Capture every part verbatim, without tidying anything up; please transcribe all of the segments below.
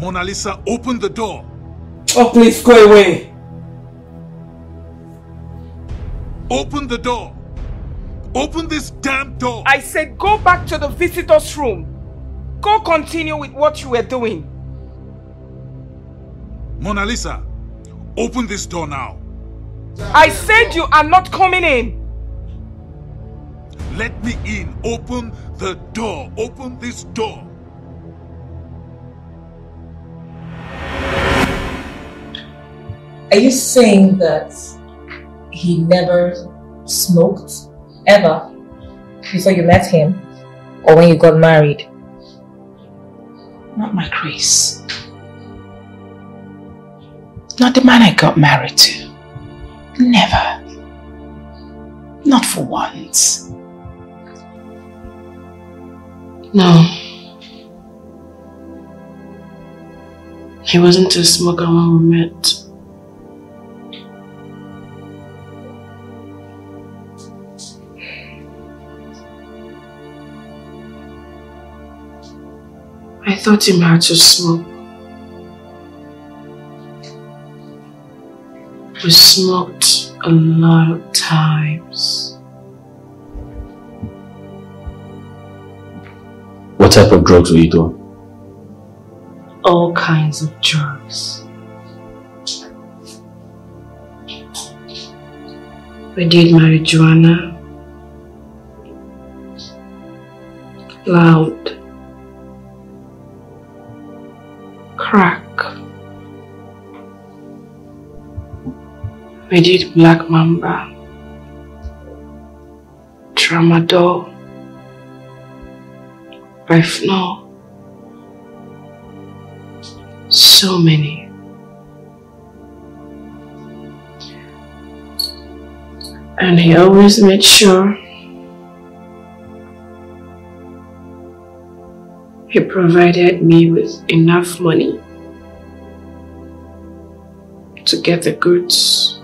Mona Lisa, open the door. Oh, please go away. Open the door. Open this damn door. I said go back to the visitor's room. Go continue with what you were doing. Mona Lisa, open this door now. I said you are not coming in. Let me in. Open the door. Open this door. Are you saying that he never smoked ever before you met him or when you got married? Not my Grace. Not the man I got married to. Never. Not for once. No. He wasn't a smoker when we met. I taught him how to smoke. We smoked a lot of times. What type of drugs were you doing? All kinds of drugs. We did marijuana, loud, crack. We did Black Mamba, Tramador, Rifno, so many. And he always made sure he provided me with enough money to get the goods.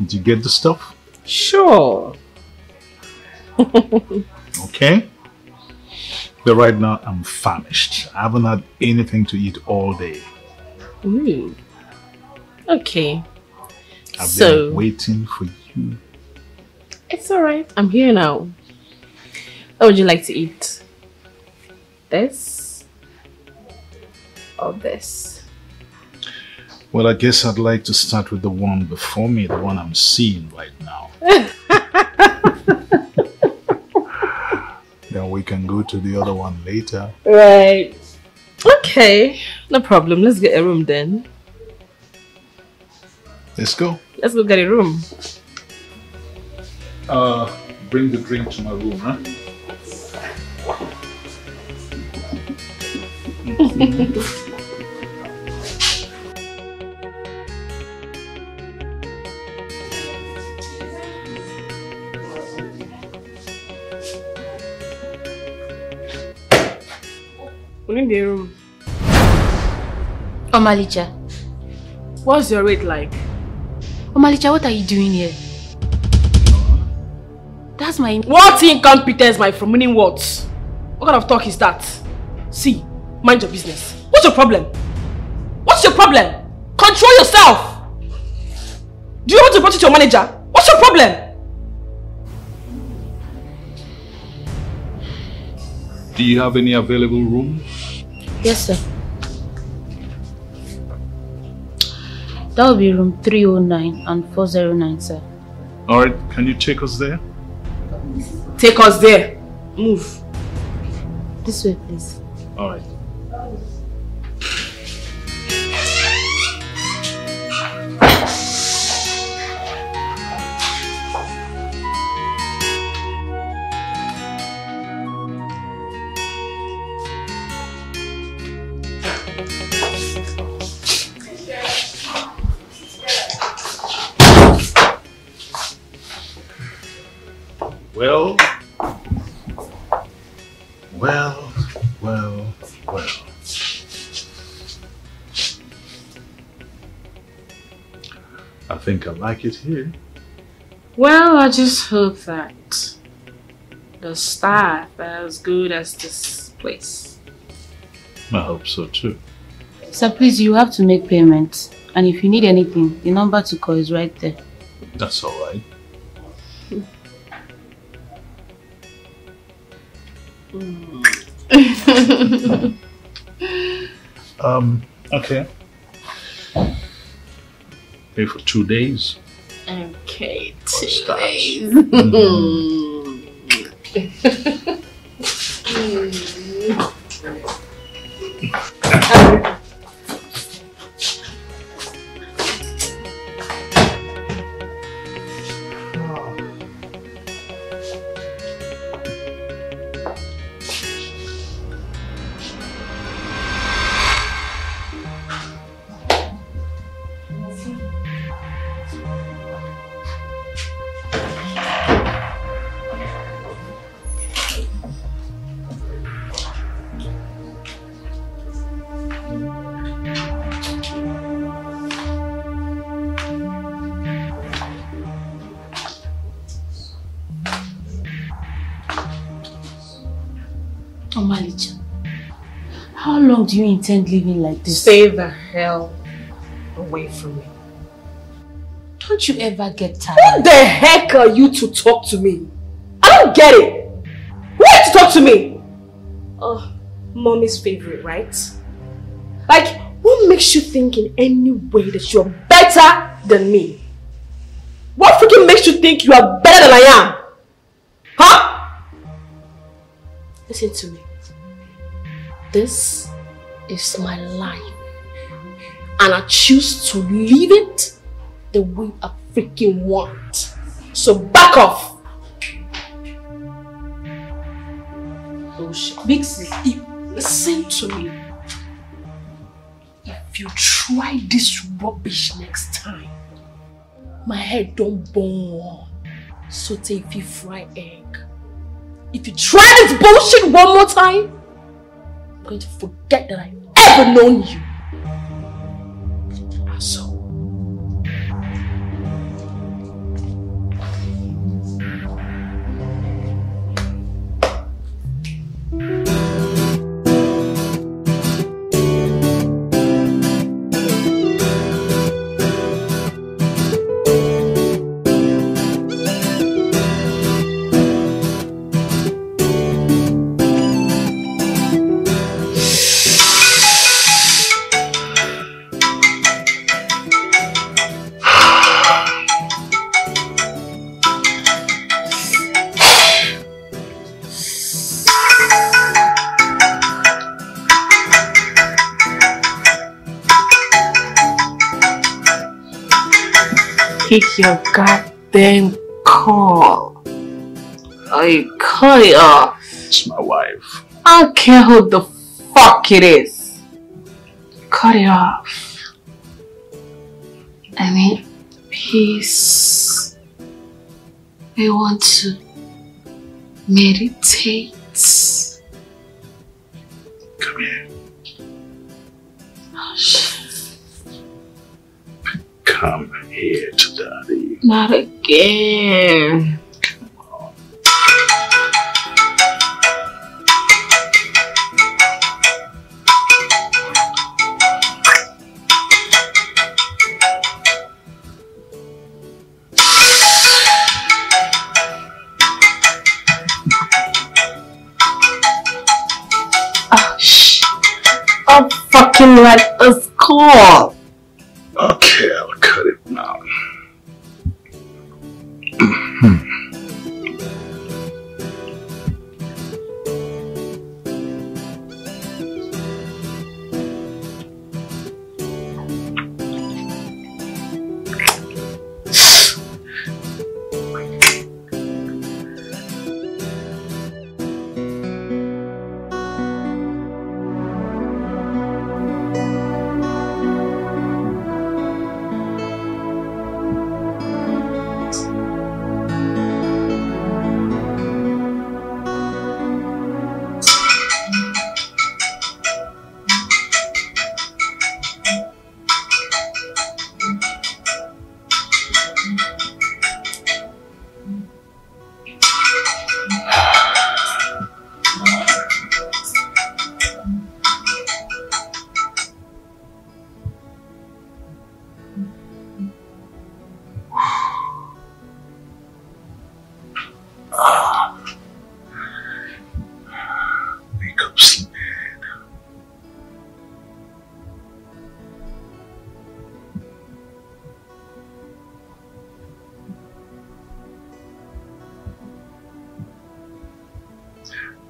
Did you get the stuff? Sure. Okay. But right now I'm famished. I haven't had anything to eat all day. Mm. Okay. I've so, been waiting for you. It's alright. I'm here now. What would you like to eat? This? Or this? Well, I guess I'd like to start with the one before me, the one I'm seeing right now. Then we can go to the other one later. Right. Okay. No problem. Let's get a room then. Let's go. Let's go get a room. Uh, bring the drink to my room, huh? Mm-hmm. In the room. Omalicha, what's your rate like? Omalicha, what are you doing here? That's my... What incompetence, my friend? Meaning what? What kind of talk is that? See, mind your business. What's your problem? What's your problem? Control yourself! Do you want to report it to your manager? What's your problem? Do you have any available rooms? Yes, sir. That will be room three oh nine and four oh nine, sir. Alright, can you take us there? Take us there. Move. This way, please. Alright. Well, well, well. I think I like it here. Well, I just hope that the staff are as good as this place. I hope so too. Sir, please, you have to make payments. And if you need anything, the number to call is right there. That's all right. Mm. um, okay. Pay for two days. Okay, two days. Mm. Mm. Do you intend living like this? Stay the hell away from me. Don't you ever get tired? Who the heck are you to talk to me? I don't get it. Who are you to talk to me? Oh, mommy's favorite, right? Like, what makes you think in any way that you're better than me? What freaking makes you think you are better than I am? Huh? Listen to me. This is my life, and I choose to live it the way I freaking want. So back off. Oh shit, Bixie, listen to me. If you try this rubbish next time, my head don't burn. Saute if you fry egg. If you try this bullshit one more time, I'm going to forget that I've ever known you. So. Take your goddamn call. I cut it off. It's my wife. I don't care who the fuck it is. Cut it off. I mean, peace. We want to meditate. Come here. Oh, shit. Come here. Daddy. Not again. Oh. Oh, shh. I'll fucking let us call. Okay, I'll cut it now.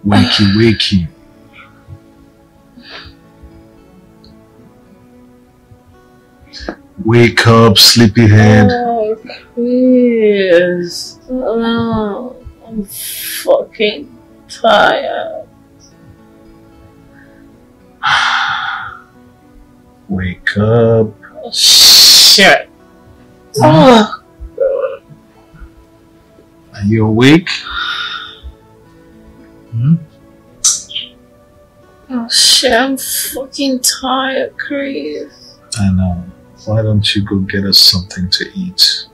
wakey wakey. Wake up, sleepyhead. Oh, please. Oh, I'm fucking tired. Wake up. Oh, shit. Oh. Are you awake? Hmm? Oh, shit. I'm fucking tired, Chris. I know. Why don't you go get us something to eat?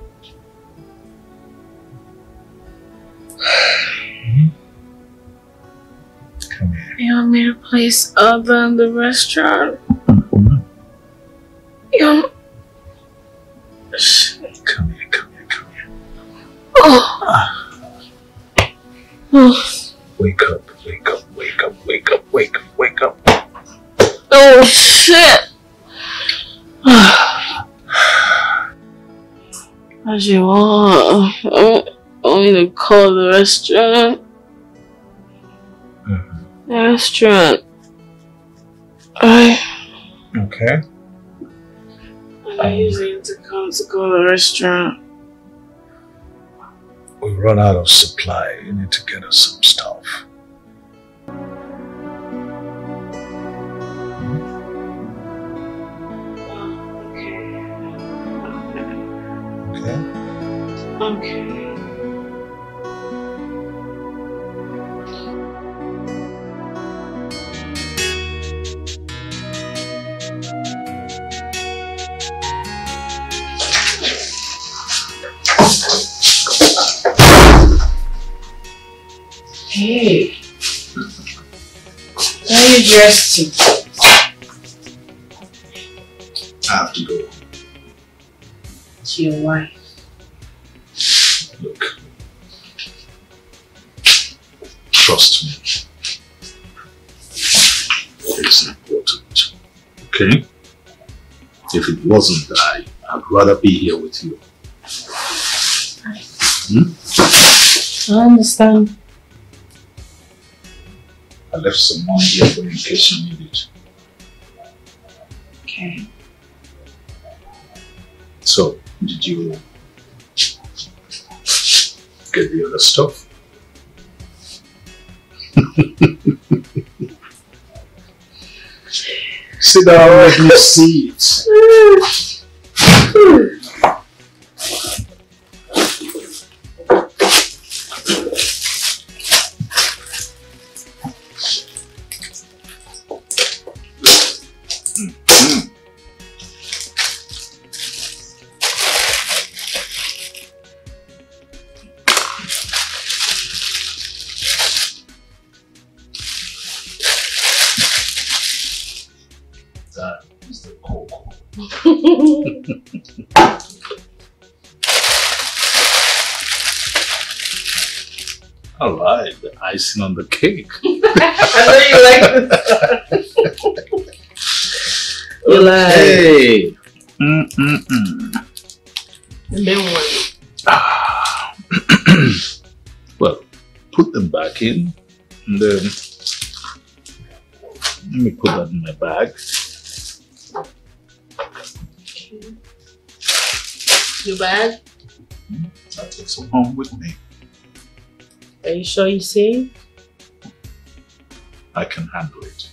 Mm-hmm. Come here. You want me to place other than the restaurant? Mm-hmm. You want... Come here, come here, come here. Oh. Ah. Oh. Wake up, wake up, wake up, wake up, wake up, wake up. Oh, shit. As you are, I want me to call the restaurant. Mm-hmm. The restaurant. I. Okay. I usually need to come to call the restaurant. We run out of supply. You need to get us some stuff. Okay. Hey, where are you dressed to? I have to go. To your wife. Look, trust me, it's important, okay? If it wasn't I, I'd rather be here with you. Hmm? I understand. I left some money here for you in case you need it. Okay. So, did you... get the other stuff? Sit down, let me see it. Icing on the cake. I know you like this. You okay. Like. Mm mm mm. And then what? Ah. Well, put them back in, and then let me put that in my bag. Okay. Your bag? I take some home with me. Are you sure you're safe? I can handle it.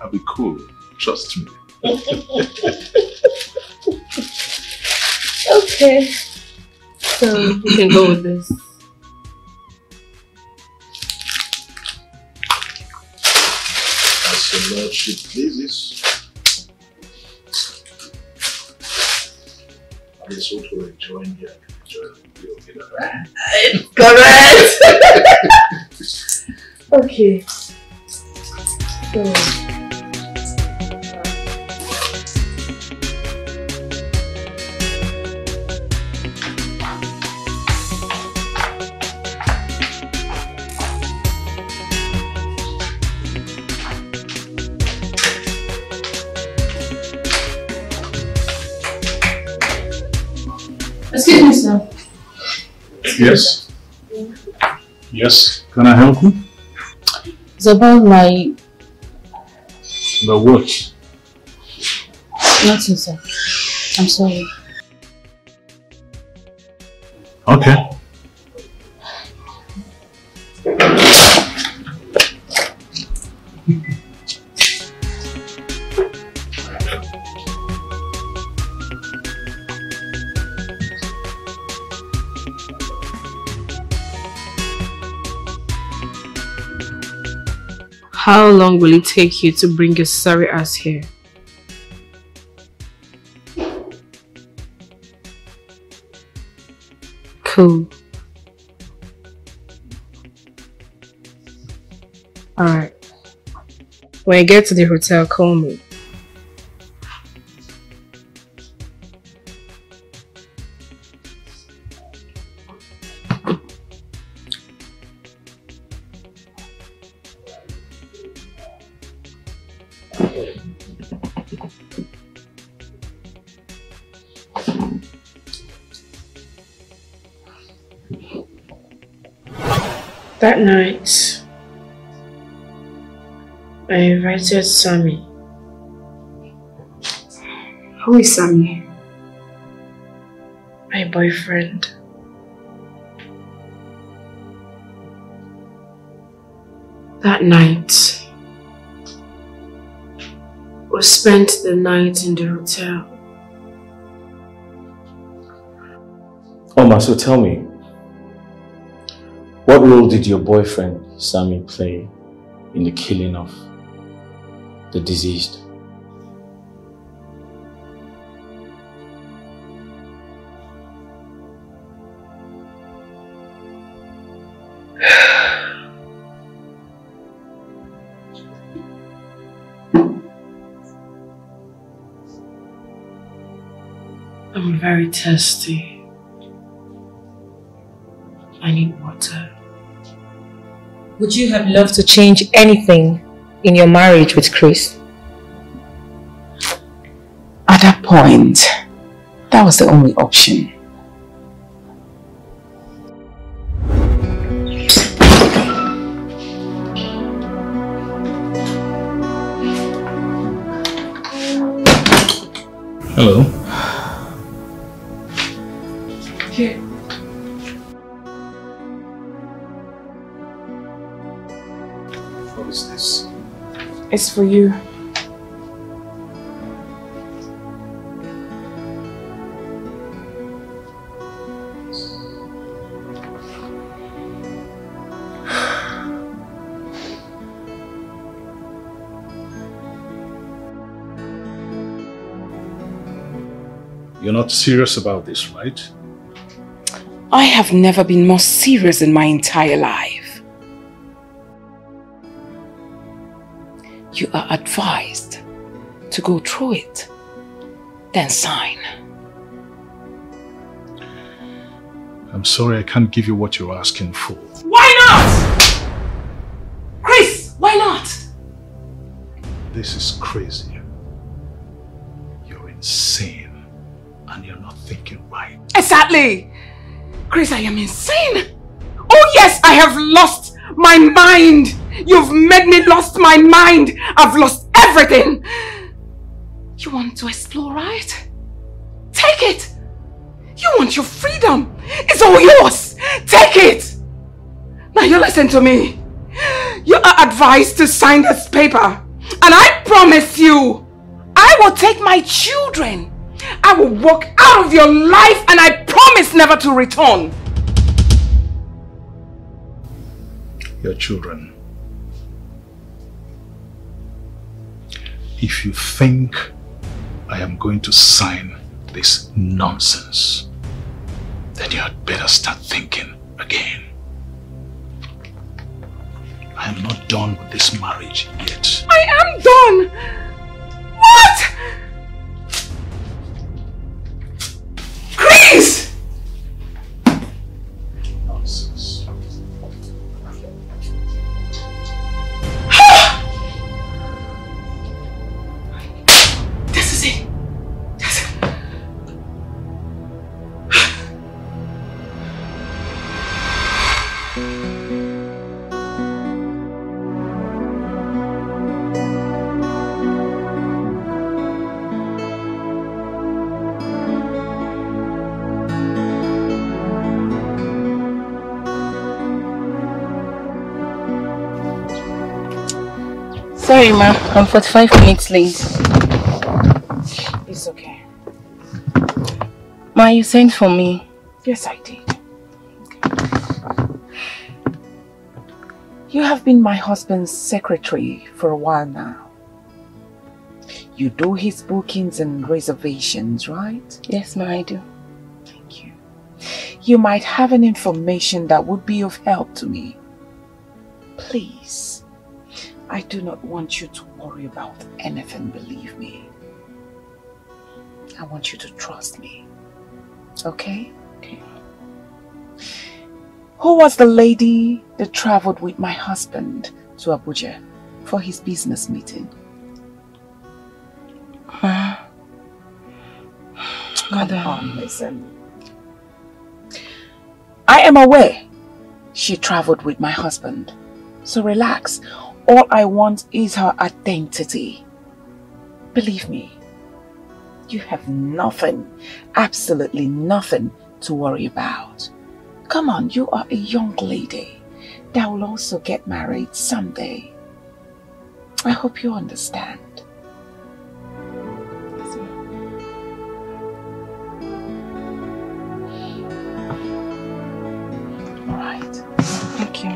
I'll be cool. Trust me. Okay. So we can go with this. As your lordship pleases. That is what we're enjoying here. Correct. Okay. So. Excuse me, sir. Yes. Yes. Can I help you? It's about my... The what? Nothing, sir. I'm sorry. Okay. How long will it take you to bring your sorry ass here? Cool. Alright. When you get to the hotel, call me. That night, I invited Sammy. Who is Sammy? My boyfriend. That night, we spent the night in the hotel. Oma, so tell me, what role did your boyfriend, Sammy, play in the killing of the deceased? I'm very thirsty. I need water. Would you have loved to change anything in your marriage with Chris? At that point, that was the only option. Hello. Here. It's for you. You're not serious about this, right? I have never been more serious in my entire life. You are advised to go through it, then sign. I'm sorry, I can't give you what you're asking for. Why not? Chris, why not? This is crazy. You're insane and you're not thinking right. Exactly. Chris, I am insane. Oh yes, I have lost my mind. You've made me lost my mind. I've lost everything. You want to explore, right? Take it. You want your freedom. It's all yours. Take it. Now you listen to me. You are advised to sign this paper. And I promise you, I will take my children. I will walk out of your life and I promise never to return. Your children. If you think I am going to sign this nonsense, then you had better start thinking again. I am not done with this marriage yet. I am done! What? Chris! Sorry, ma. I'm forty-five minutes late. It's okay. Ma, you sent for me. Yes, I did. Okay. You have been my husband's secretary for a while now. You do his bookings and reservations, right? Yes, ma, I do. Thank you. You might have an information that would be of help to me. Please, I do not want you to worry about anything, believe me. I want you to trust me, okay? Okay. Who was the lady that traveled with my husband to Abuja for his business meeting? Huh? Come on, listen. I am aware she traveled with my husband. So relax. All I want is her identity. Believe me, you have nothing, absolutely nothing to worry about. Come on, you are a young lady that will also get married someday. I hope you understand. All right. Thank you.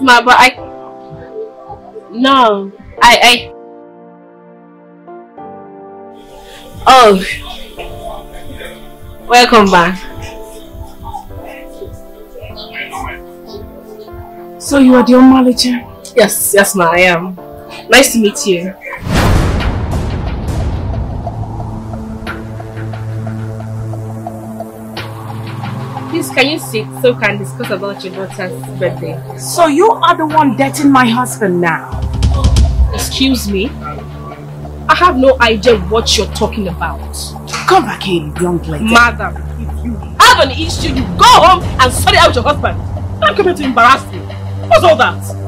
Ma, but I no I I oh, welcome back. So you are the Omalicha? Yes, yes ma, I am. Nice to meet you. Please, can you sit so we can discuss about your daughter's birthday? So you are the one dating my husband now? Excuse me? I have no idea what you're talking about. Come back in, young lady. Madam, if you have an issue, you go home and sort it out with your husband. Don't come here to embarrass me. What's all that?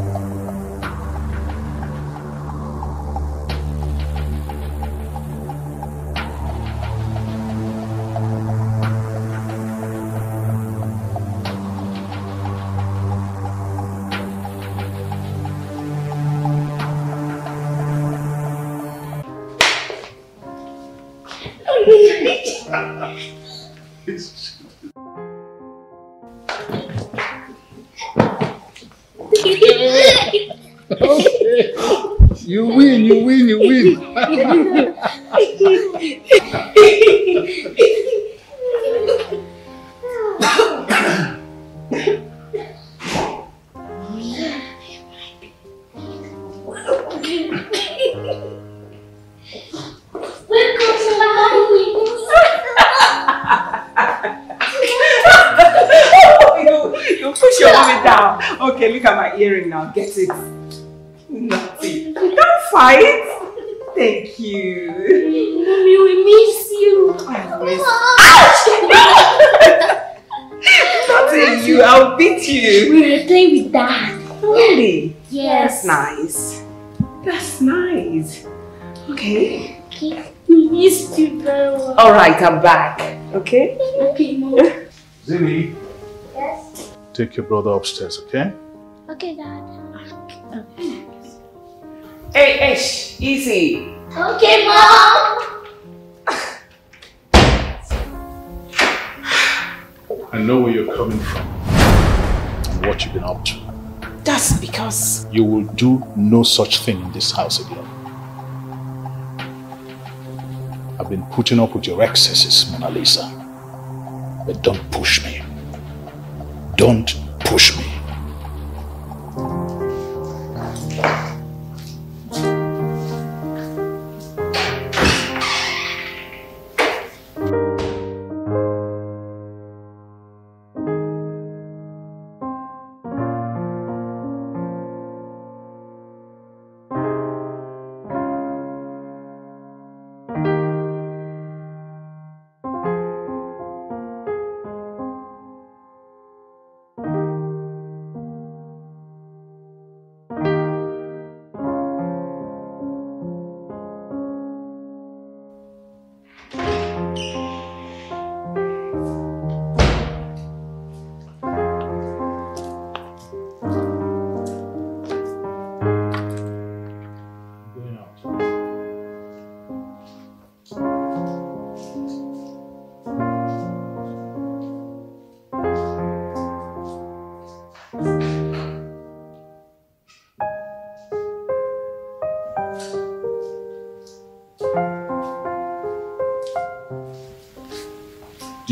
You win, you win, you win. You push your woman down. Okay, look at my earring now. Get it. Nothing. Don't fight. Thank you. Mommy, we miss you. I miss you. Nothing. You. I'll beat you. We will play with Dad. Really? Yes. That's nice. That's nice. Okay. Okay. We missed you, bro. All right, I'm back. Okay. Okay, Mom. Zimmy. Yes. Take your brother upstairs, okay? Okay, Dad. Okay. Hey, hey, shh, easy. Okay, Mom. I know where you're coming from and what you've been up to. That's because you will do no such thing in this house again. I've been putting up with your excesses, Mona Lisa. But don't push me. Don't push me.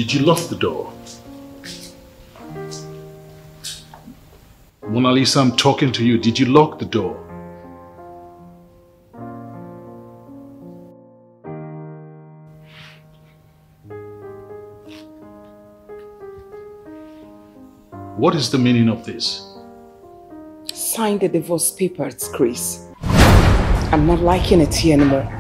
Did you lock the door? Mona Lisa, I'm talking to you. Did you lock the door? What is the meaning of this? Sign the divorce papers, Chris. I'm not liking it here anymore.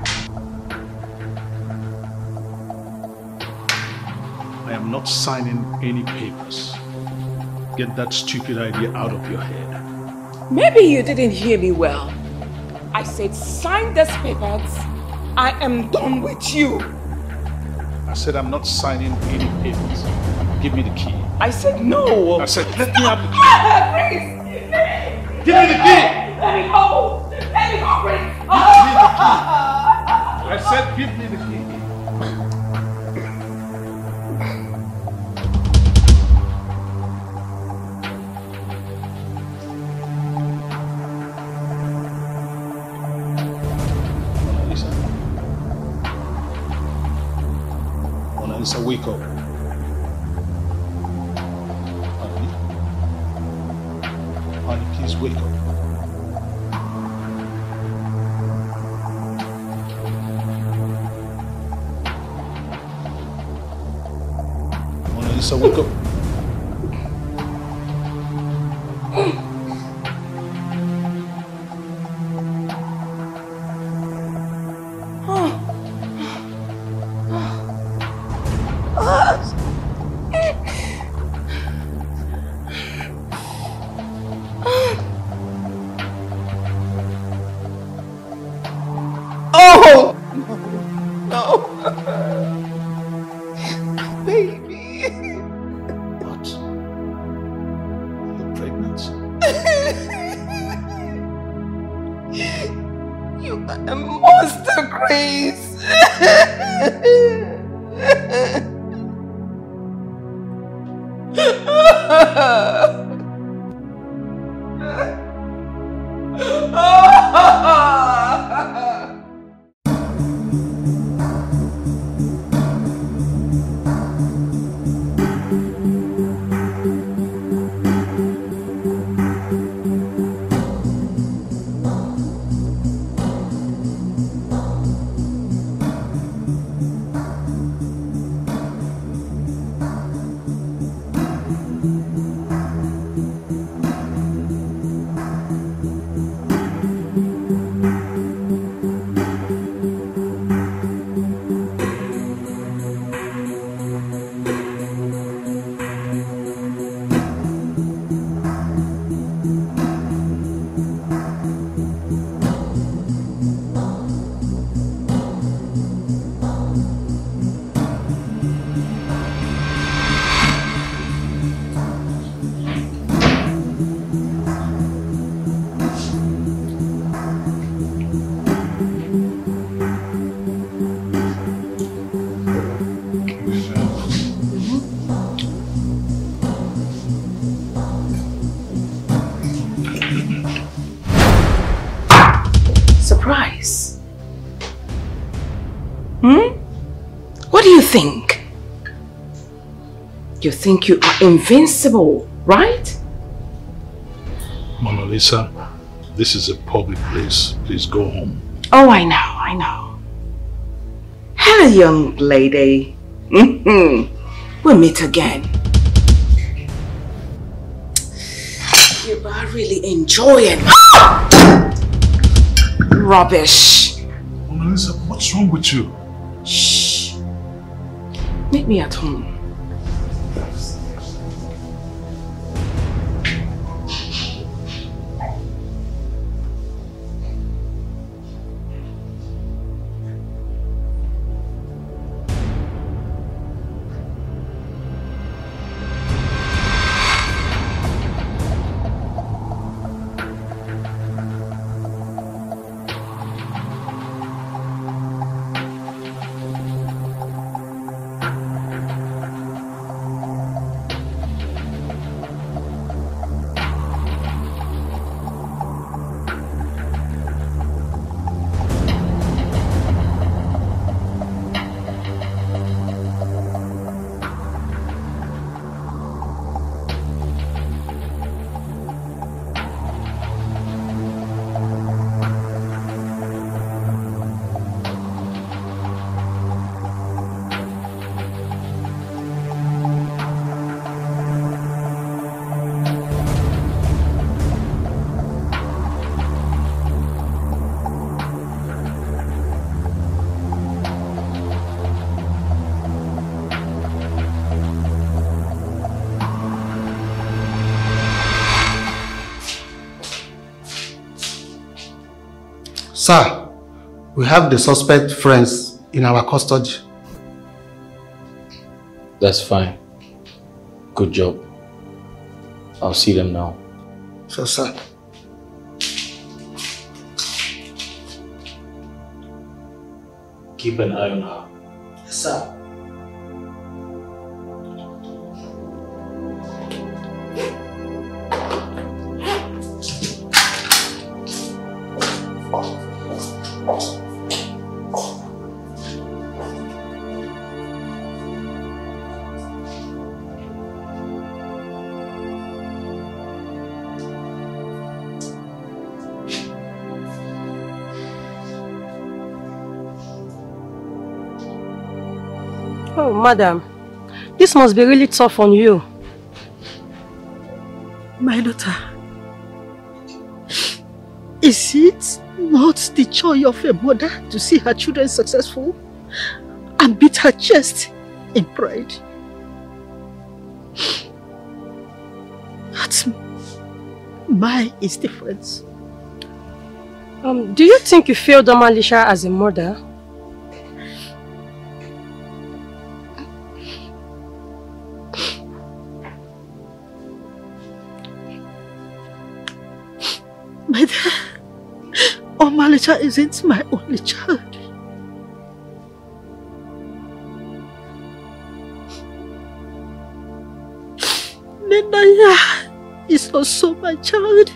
I'm not signing any papers. Get that stupid idea out of your head. Maybe you didn't hear me well. I said sign these papers. I am done with you. I said I'm not signing any papers. Give me the key. I said no. I said let me have the key. Give me the key. Let me go. Let me go, Grace. Give me the key. I said give me the key. So wake up. Honey, honey, please wake up. Mona Lisa, wake up. Think you think you are invincible, right? Mona Lisa, this is a public place. Please go home. Oh, I know, I know. Hello, young lady. Mm-hmm. We'll meet again. You are really enjoying rubbish. Mona Lisa, what's wrong with you? Shh. Meet me at home. Sir, we have the suspect friends in our custody. That's fine. Good job. I'll see them now. So, sir. Keep an eye on her. Yes, sir. Madam, this must be really tough on you. My daughter, is it not the joy of a mother to see her children successful and beat her chest in pride? That's my is difference. Um, do you think you failed Damalisha as a mother? Omalicha isn't my only child. Nendaya is also my child.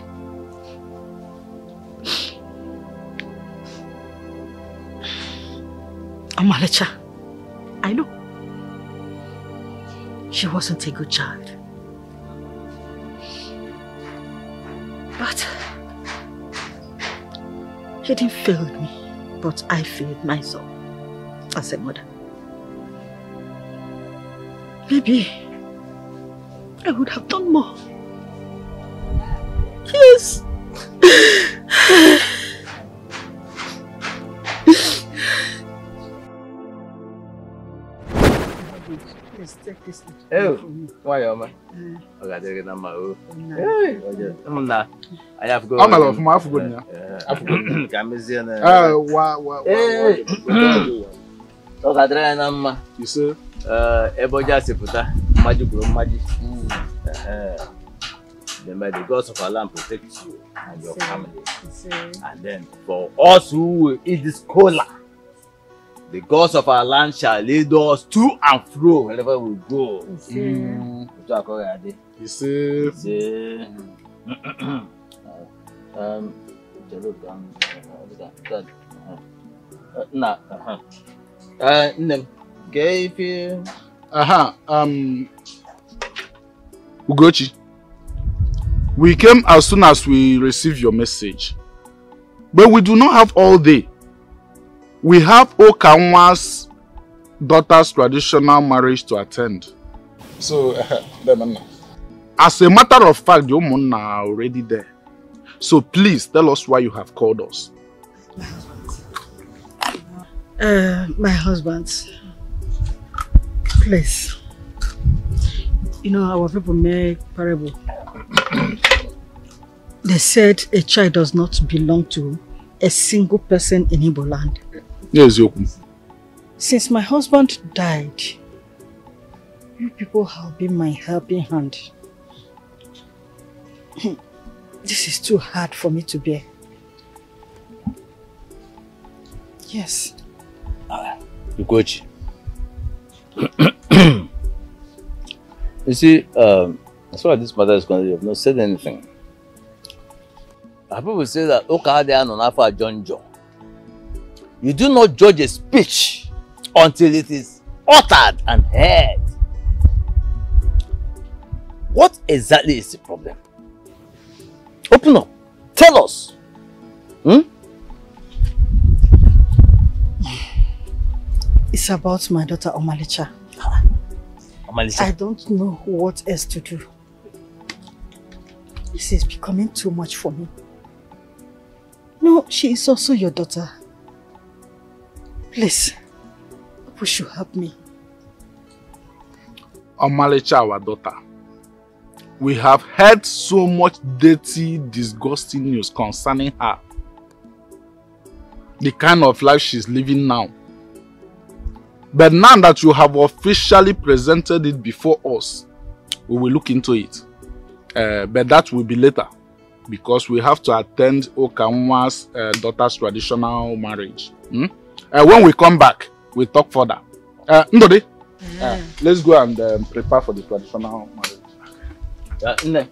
Omalicha, I know. She wasn't a good child. But he didn't fail me, but I failed myself as a mother. Maybe I would have done more. Yes. Oh, why am I? I got to get on my own. I have gone. I'm alone. I have gone now. I have gone. I'm busy now. Ah, wow, wow, wow. Hey, so I try and I'm. You see, uh, Eboja seputa, magic grow magic. Then may the gods of Allah protect you and your family. And then for us who eat this cola, the gods of our land shall lead us to and fro wherever we go. Mm. You see? You see? um, uh, uh, gave you. Aha, um, Ugochi, we came as soon as we received your message, but we do not have all day. We have Okanwa's daughter's traditional marriage to attend. So, uh, as a matter of fact, your mona are already there. So please tell us why you have called us. Uh, my husband, please. You know, our people make parable. They said a child does not belong to a single person in Igbo land. Yes, since my husband died, you people have been my helping hand. This is too hard for me to bear. Yes. Ugochi. You see, um, as far as this matter is concerned, you have not said anything. People say that Okurada no nafa John John. You do not judge a speech until it is uttered and heard. What exactly is the problem? Open up. Tell us. Hmm? It's about my daughter Omalicha. Omalicha. I don't know what else to do. This is becoming too much for me. No, she is also your daughter. Please, people should help me. Omalicha, our daughter, we have heard so much dirty, disgusting news concerning her. the kind of life she's living now. But now that you have officially presented it before us, we will look into it. Uh, but that will be later, because we have to attend Okanwa's uh, daughter's traditional marriage. Hmm? Uh, when we come back, we'll talk further. Uh, Ndode, mm. uh, let's go and um, prepare for the traditional marriage. Uh, ne.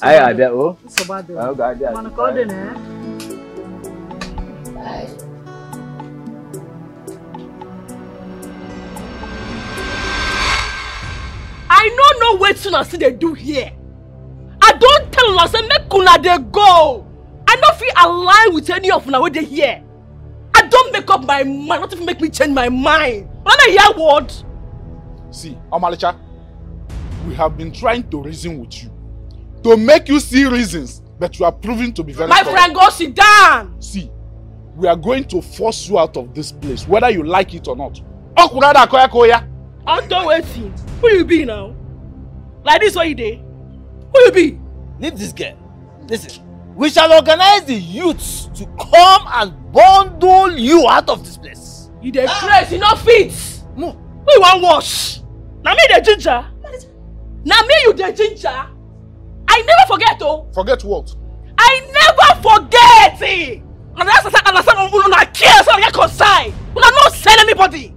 I had that. Oh, so bad. I got that. Wanna call it, eh? Bye. I don't know what soon as they do here. I don't tell them, I say make una they go. I don't feel aligned with any of them what they hear. I don't make up my mind, not even make me change my mind. When I hear what? See, Omalicha, we have been trying to reason with you, to make you see reasons that you are proving to be very My correct. Friend, go sit down. See, we are going to force you out of this place, whether you like it or not. Okurada koya koya. I'm done waiting. Who you be now? Like this, what you did? Who you be? Leave this girl. Listen, we shall organize the youths to come and bundle you out of this place. You dey dress, you not fit. No. Who you want wash? Now me the ginger. Now me you the ginger. I never forget oh. Forget what? I never forget it. And that's the understand we don't care, so I concern. We are not sell anybody.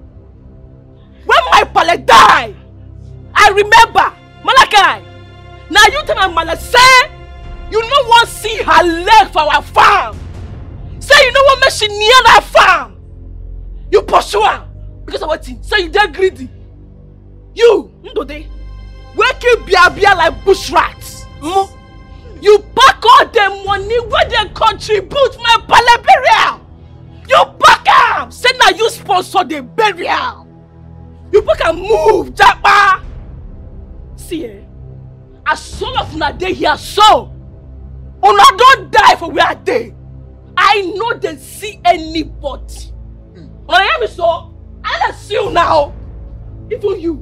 When my pallet die, I remember Malakai. Now you tell my mother, say, you no want to see her leg for our farm. Say, you know what makes she near that farm. You pursue her because of what thing. Say, you're greedy. You, Ndode, where can be a like bush rats? Mm? You pack all the money where they contribute my pallet burial. You pack them. Say, now you sponsor the burial. You pack and move, Jack Ma. See, eh? As soon as una dey here, so una don't die for where they. I know they see anybody. Mm. Una hear me so? I don't see you now. Even you,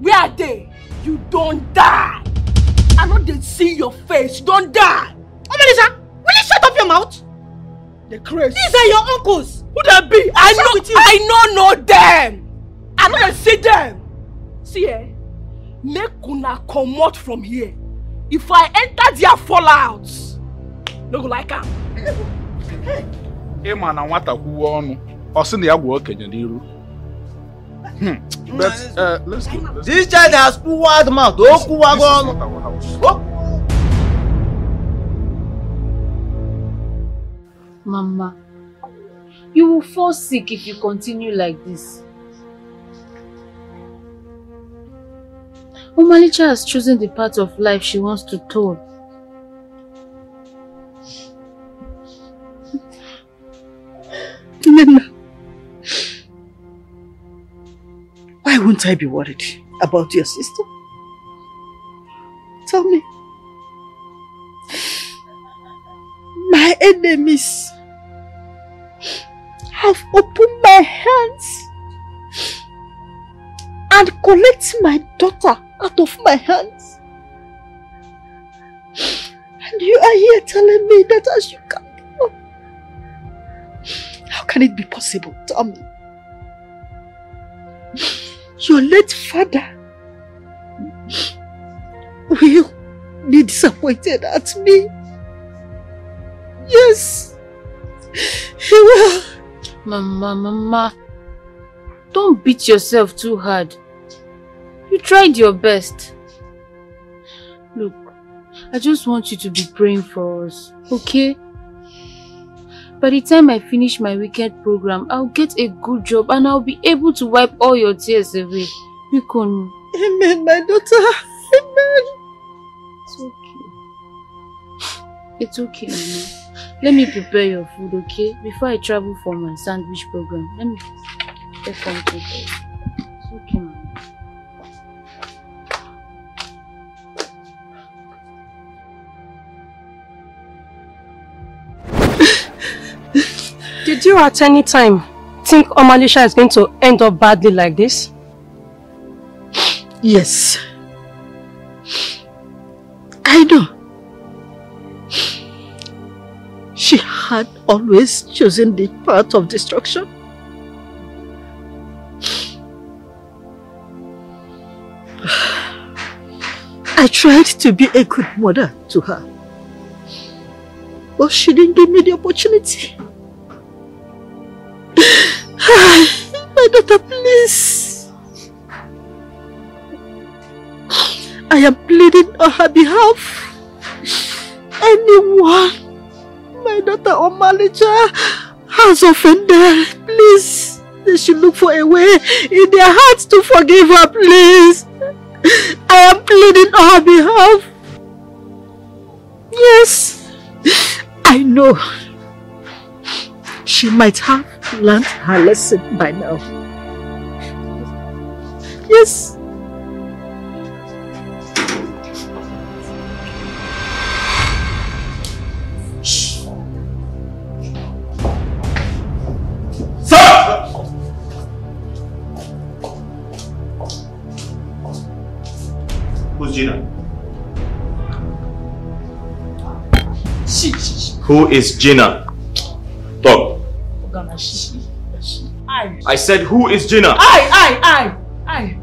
where they, you don't die. I know they see your face. You don't die. Omalicha, will you shut up your mouth? They're crazy. These are your uncles. Who they be? I know. I know no them. I know they see them. See eh? Make una come out from here. If I enter their fallout, no go like am. Hey man, I want to go on. Or soon they are working in the room. But uh, let's go. This child has pulled out mouth. Don't pull out on. Mama, you will fall sick if you continue like this. Omalicha has chosen the path of life she wants to toll. Lena, why won't I be worried about your sister? Tell me. My enemies have opened my hands and collect my daughter out of my hands. And you are here telling me that I should come. How can it be possible, Tommy? Your late father will be disappointed at me. Yes, he will. Mama, Mama, don't beat yourself too hard. You tried your best. Look, I just want you to be praying for us, okay? By the time I finish my weekend program, I'll get a good job and I'll be able to wipe all your tears away. You can... Amen, my daughter. Amen. It's okay. It's okay, Mama. Let me prepare your food, okay? Before I travel for my sandwich program, let me get something. It's okay, Mama. Did you at any time think Omalicha is going to end up badly like this? Yes. I know. She had always chosen the path of destruction? I tried to be a good mother to her, but she didn't give me the opportunity. My daughter, please. I am pleading on her behalf. Anyone my daughter Omalicha has offended, please, they should look for a way in their hearts to forgive her, please. I am pleading on her behalf. Yes, I know she might have learned her lesson by now. Yes. Gina. She, she, she. Who is Gina? Talk. She, she. I. I said, who is Gina? I, I, I, I.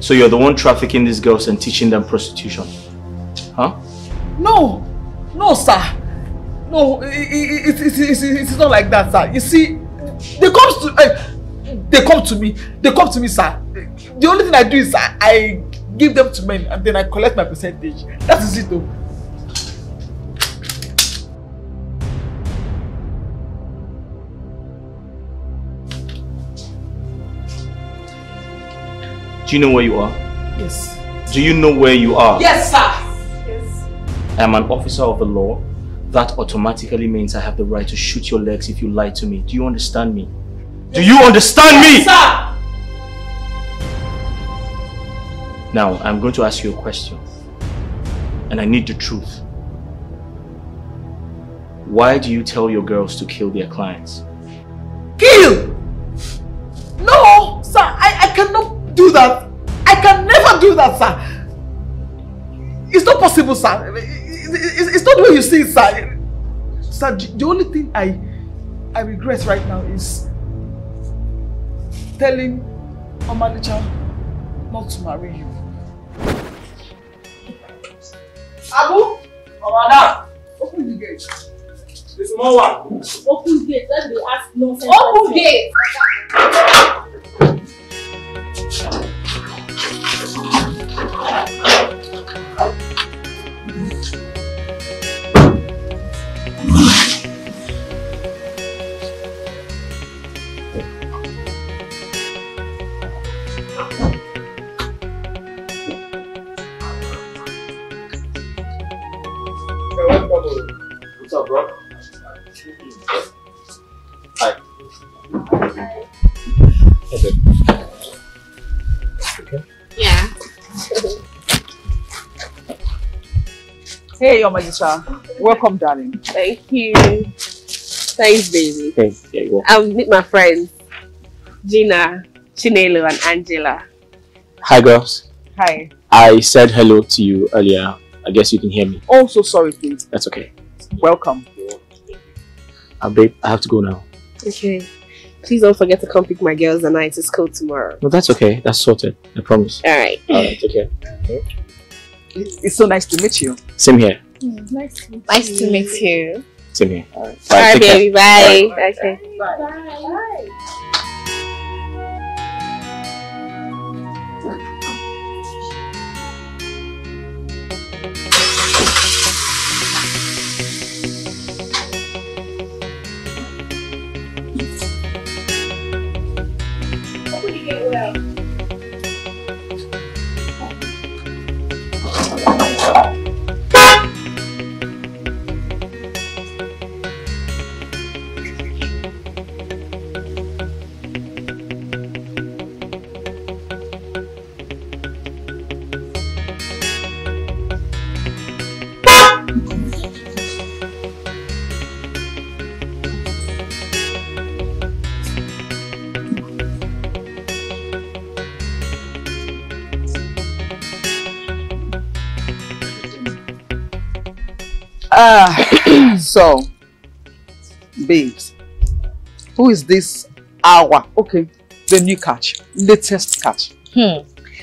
So you're the one trafficking these girls and teaching them prostitution, huh? No, no, sir. No, it, it, it, it, it, it's not like that, sir. You see, they come to uh, they come to me, they come to me, sir. The only thing I do is I, I give them to men and then I collect my percentage. That is it, though. Do you know where you are? Yes. Do you know where you are? Yes, sir. Yes. I am an officer of the law. That automatically means I have the right to shoot your legs if you lie to me. Do you understand me? Do you understand me? Yes, sir. Now, I'm going to ask you a question. And I need the truth. Why do you tell your girls to kill their clients? Kill? No, sir. I, I cannot do that. I can never do that, sir. It's not possible, sir. It's not what you see, sir. Sir, the only thing I, I regret right now is telling Omalicha not to marry you. Abu, Omada, open the gate. The small one. Open gate. Let me ask nonsense. Open gate. What's up, bro? Hi. Okay. Okay. Yeah. Hey, Omalicha. Welcome, darling. Thank you. Thanks, baby. Thanks. Yeah, you I'll meet my friends, Gina, Chinelo, and Angela. Hi, girls. Hi. I said hello to you earlier. I guess you can hear me. Oh, so sorry, please. That's okay. Welcome. Uh, babe, I have to go now. Okay. Please don't forget to come pick my girls and I to school tomorrow. No, that's okay. That's sorted. I promise. All right. All right. Take care. It's so nice to meet you. Same here. Mm, nice to meet nice you. Nice to meet you. Same here. All right. All right, All right baby. Bye. Bye. Okay. Bye. Bye. Bye. Uh, so, babes, who is this hour? Okay, the new catch, latest catch. Hmm.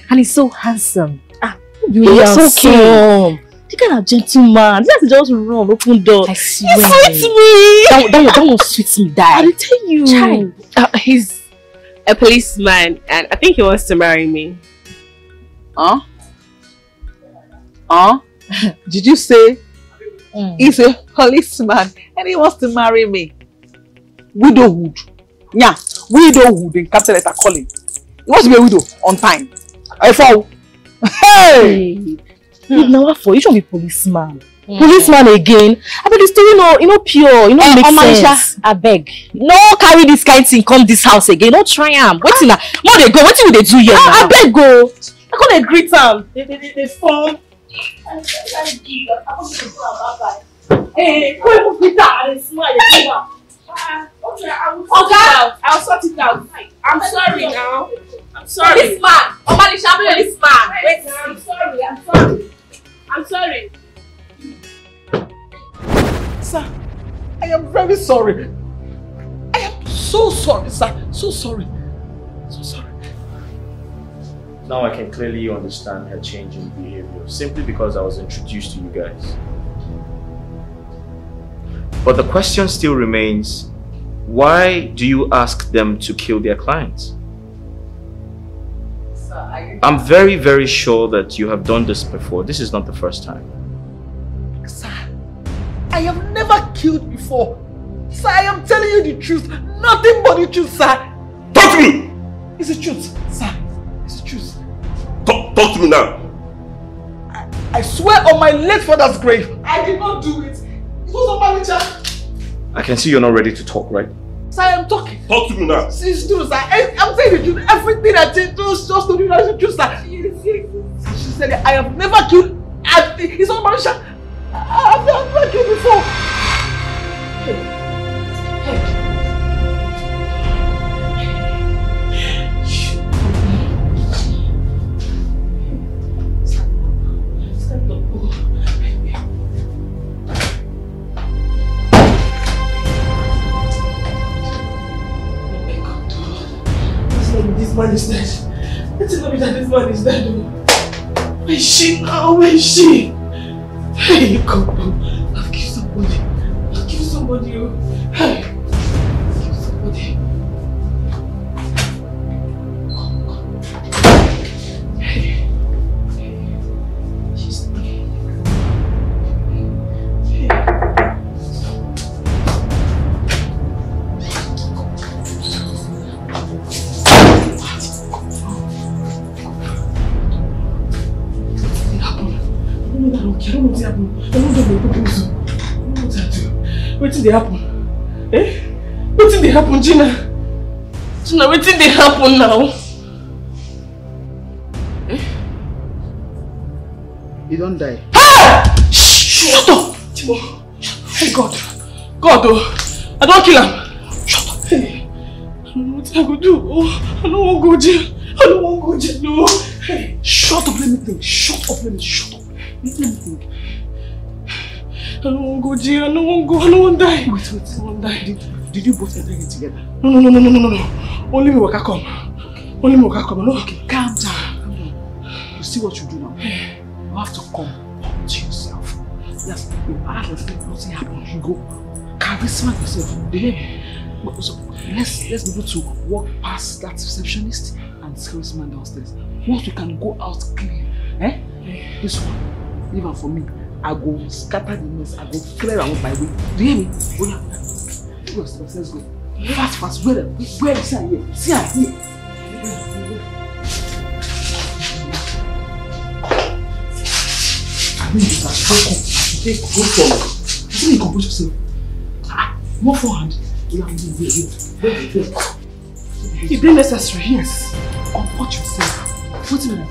And he's so handsome. Ah, you are so cute. The kind of gentleman. Let's just run, open door. I swear. He sweet me. That, that, that one sweets me, die. I'll tell you. Child. Uh, he's a policeman, and I think he wants to marry me. Huh? Huh? Did you say mm. he's a policeman and he wants to marry me? Widowhood. Yeah, widowhood in capital letter calling. He wants to be a widow on time. I fall. Hey! Hey. Hmm. No, for you should be policeman. Mm. Policeman again. I mean, the story no, you know, pure, you know, eh, make Omalicha, sense. I beg. No, carry this kind of thing. Come this house again. No triumph. What in ah. that? More they go. What will they do here? Ah, I beg go. I can't greet them. They they they, they phone. I can't give. I can't give them. Hey, come with that and smile. Okay, I will sort it out. I will sort it out. I'm sorry now. I'm sorry. This man, Omalicha, this man. Wait, I'm sorry. I'm sorry. I'm sorry. Sir, I am very sorry. I am so sorry, sir. So sorry. So sorry. Now I can clearly understand her change in behavior simply because I was introduced to you guys. But the question still remains, why do you ask them to kill their clients? Sir, I... I'm very, very sure that you have done this before. This is not the first time. Sir, I have never killed before. Sir, I am telling you the truth. Nothing but the truth, sir. Talk to me! It's the truth, sir. It's the truth. Talk, talk to me now. I, I swear on my late father's grave, I did not do it. It was Omalicha. I can see you're not ready to talk, right? Sir, I am talking. Talk to me now. It's true, sir. I, I'm saying the truth. Everything I did was just to do that. It's true, sir. Yes, yes. She said, I have never killed. I, it's Omalicha. I have never killed before. Hey. Hey. Man is dead. Let him know that this man is dead. Where is she now? Where is she? Hey, come on. I'll kill somebody. I'll kill somebody. Hey. I'll kill somebody. Come, come. Hey. Hey. She's what did they happen? Eh? What did they happen, Gina? Gina, what did they happen now? Eh? You don't die. Ah! Shut up! Hey God. God, oh. I don't kill him. Shut up. Hey. I don't know what I could do. Oh, I don't want to go jail. I don't want to go jail. No. Hey. Shut up, let me think. Shut up, let me shut up. Let me think. I don't want to go, G. I don't want to go. I don't want to die. Wait, wait. I want to die. Did, did you both enter it together? No, no, no, no, no, no, no. Only me can come. Okay. Only me can come. No? Okay, calm down. Calm down. You see what you do now? You have to come home to yourself. Yes, you are respect. Nothing happens. You go. Charisma yourself. Yeah. So, let's, let's be able to walk past that receptionist and salesman downstairs. Once we can go out clean, eh? Yeah. This one, leave it for me. I go scatter the mess. I go clear out my way. Do you hear me? Oh yeah. Do yourself. Let's go. Fast, fast. Where, where is she here? See her here. I mean, you are welcome. Take good forward. You see, you compose yourself. Ah, more forehand. You have to be here. Here, here. It be necessary. Yes. Compose yourself. Put it in.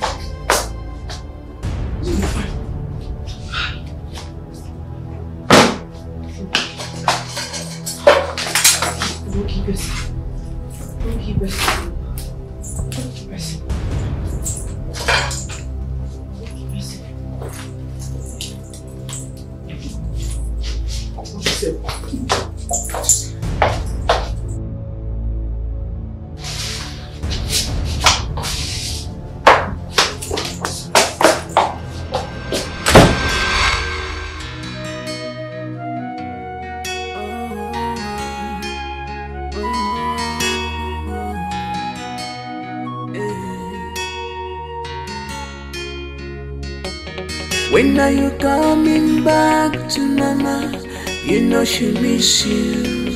When are you coming back to Mama? You know she miss you.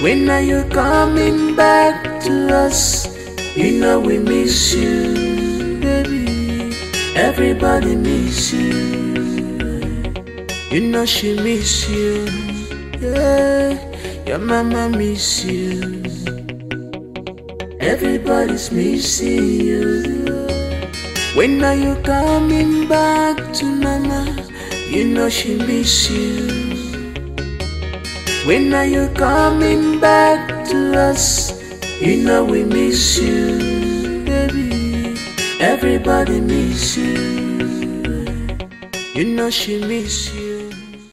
When are you coming back to us? You know we miss you, baby. Everybody miss you. You know she miss you. Yeah, your mama miss you. Everybody's missing you. When are you coming back to Mama? You know she miss you. When are you coming back to us? You know we miss you, baby. Everybody miss you. You know she miss you.